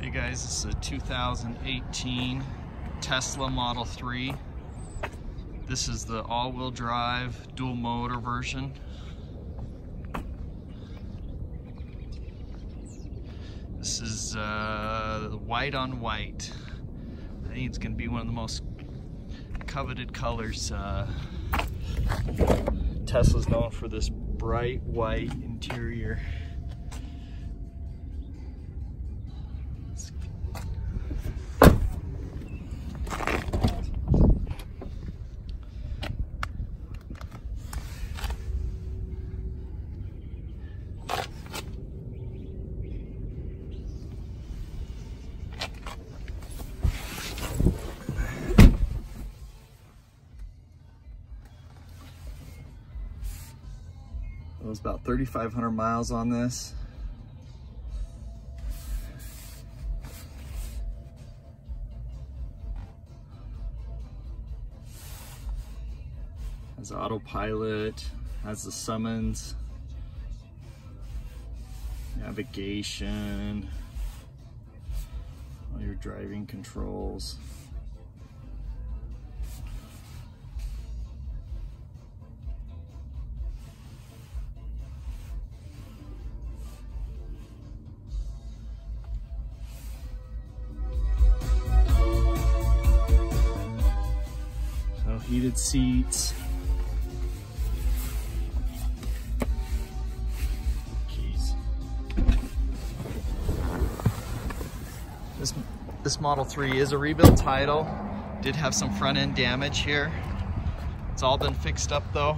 Hey guys, this is a 2018 Tesla Model 3. This is the all-wheel drive dual motor version. This is white on white. I think it's going to be one of the most coveted colors. Tesla's known for this bright white interior. It was about 3,500 miles on this. Has autopilot, has the summons, navigation, all your driving controls. Heated seats. Jeez. This Model 3 is a rebuilt title. Did have some front end damage here. It's all been fixed up though.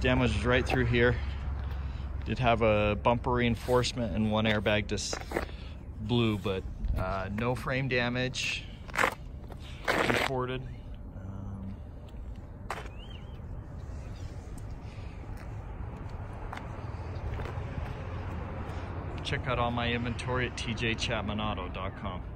Damage is right through here. Did have a bumper reinforcement and one airbag just blew, but no frame damage reported. Check out all my inventory at tjchapmanauto.com.